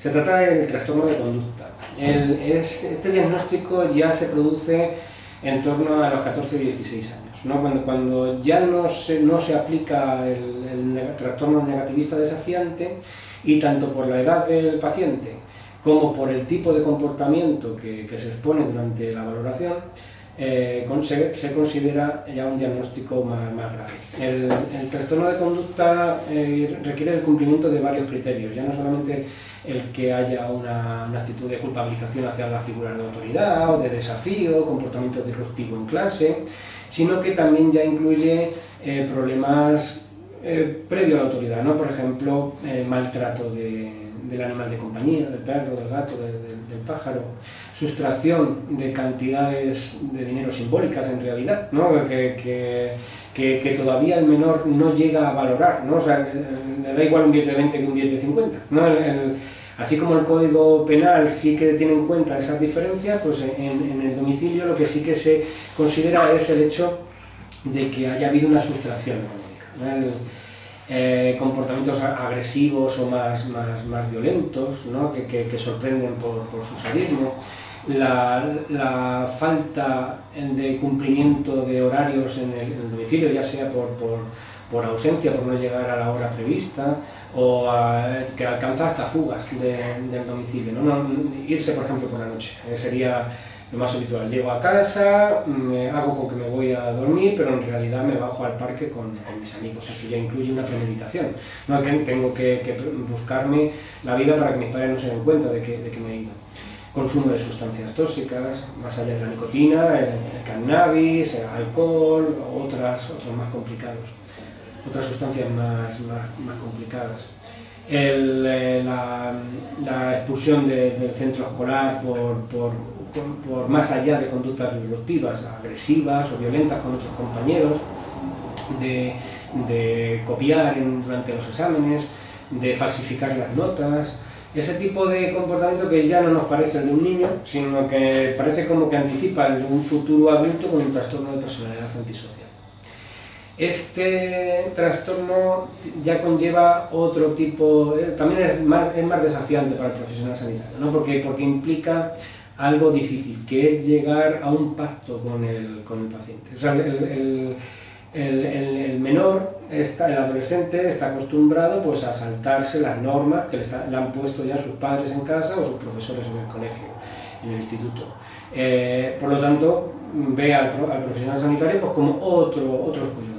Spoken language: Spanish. Se trata del trastorno de conducta. Este diagnóstico ya se produce en torno a los 14 y 16 años, ¿no? Cuando ya no se aplica el trastorno negativista desafiante, y tanto por la edad del paciente como por el tipo de comportamiento que se expone durante la valoración, se considera ya un diagnóstico más grave. El trastorno de conducta requiere el cumplimiento de varios criterios, ya no solamente el que haya una actitud de culpabilización hacia las figuras de autoridad o de desafío, comportamiento disruptivo en clase, sino que también ya incluye problemas previos a la autoridad, ¿no? Por ejemplo, maltrato del animal de compañía, del perro, del gato, del pájaro, sustracción de cantidades de dinero simbólicas en realidad, ¿no? que todavía el menor no llega a valorar, ¿no? O sea, le da igual un billete de 20 que un billete de 50, ¿no? Así como el Código Penal sí que tiene en cuenta esas diferencias, pues en el domicilio lo que sí que se considera es el hecho de que haya habido una sustracción económica, ¿no? Comportamientos agresivos o más violentos, ¿no? que sorprenden por su sadismo, la falta de cumplimiento de horarios en el domicilio, ya sea por ausencia, por no llegar a la hora prevista, o que alcanza hasta fugas del domicilio, ¿no? Irse, por ejemplo, por la noche sería lo más habitual. Llego a casa, hago con que me voy a dormir, pero en realidad me bajo al parque con mis amigos. Eso ya incluye una premeditación. No es que tengo que buscarme la vida para que mis padres no se den cuenta de que me he ido. Consumo de sustancias tóxicas, más allá de la nicotina, el cannabis, el alcohol, otros más complicados, otras sustancias más complicadas. La expulsión del centro escolar por más allá de conductas disruptivas, agresivas o violentas con otros compañeros, de copiar durante los exámenes, de falsificar las notas, ese tipo de comportamiento que ya no nos parece el de un niño, sino que parece como que anticipa el de un futuro adulto con un trastorno de personalidad antisocial. Este trastorno ya conlleva otro tipo, también es más desafiante para el profesional sanitario, ¿no? Porque implica algo difícil, que es llegar a un pacto con el paciente. O sea, el menor, el adolescente, está acostumbrado, pues, a saltarse las normas que le han puesto ya sus padres en casa o sus profesores en el colegio, en el instituto. Por lo tanto, ve al profesional sanitario, pues, como otros cuidados.